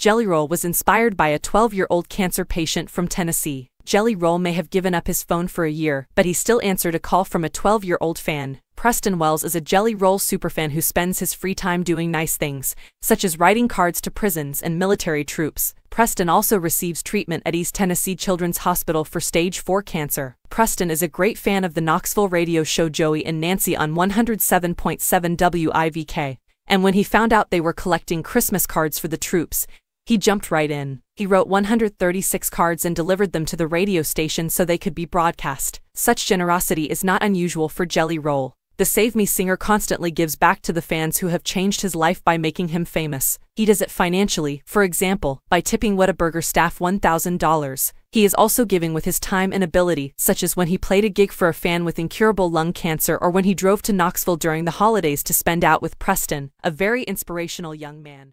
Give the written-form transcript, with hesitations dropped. Jelly Roll was inspired by a 12-year-old cancer patient from Tennessee. Jelly Roll may have given up his phone for a year, but he still answered a call from a 12-year-old fan. Preston Wells is a Jelly Roll superfan who spends his free time doing nice things, such as writing cards to prisons and military troops. Preston also receives treatment at East Tennessee Children's Hospital for stage 4 cancer. Preston is a great fan of the Knoxville radio show Joey and Nancy on 107.7 WIVK, and when he found out they were collecting Christmas cards for the troops, he jumped right in. He wrote 136 cards and delivered them to the radio station so they could be broadcast. Such generosity is not unusual for Jelly Roll. The Save Me singer constantly gives back to the fans who have changed his life by making him famous. He does it financially, for example, by tipping Whataburger staff $1,000. He is also giving with his time and ability, such as when he played a gig for a fan with incurable lung cancer or when he drove to Knoxville during the holidays to spend out with Preston, a very inspirational young man.